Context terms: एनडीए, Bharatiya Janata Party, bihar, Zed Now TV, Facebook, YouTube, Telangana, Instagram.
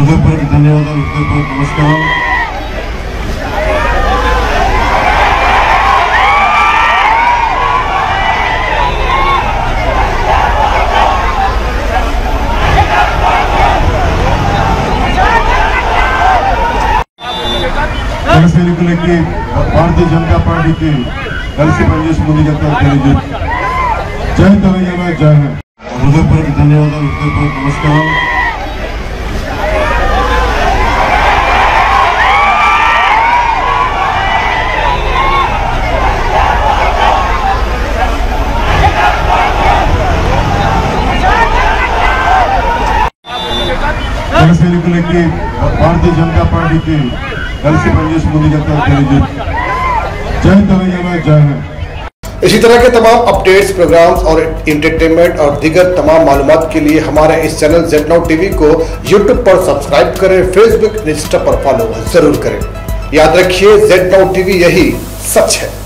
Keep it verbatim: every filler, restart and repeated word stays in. हृदयपूर्वक धन्यवाद हृदयपूर्वक नमस्कार। भारतीय जनता पार्टी की కలిసి పనిచేస్తున్నందుకు జై తెలంగాణ జై హింద్ హృదయపూర్వక ధన్యవాదాలు హృదయపూర్వక నమస్కారం। కలిసి भारतीय जनता पार्टी की కలిసి పనిచేస్తున్నందుకు जय तेलंगाना जय हिंद। इसी तरह के तमाम अपडेट्स, प्रोग्राम्स और इंटरटेनमेंट और दीगर तमाम मालूमात के लिए हमारे इस चैनल जेड नाउ टीवी को यूट्यूब पर सब्सक्राइब करें, फेसबुक इंस्टा पर फॉलो जरूर करें। याद रखिए, जेड नाउ टीवी यही सच है।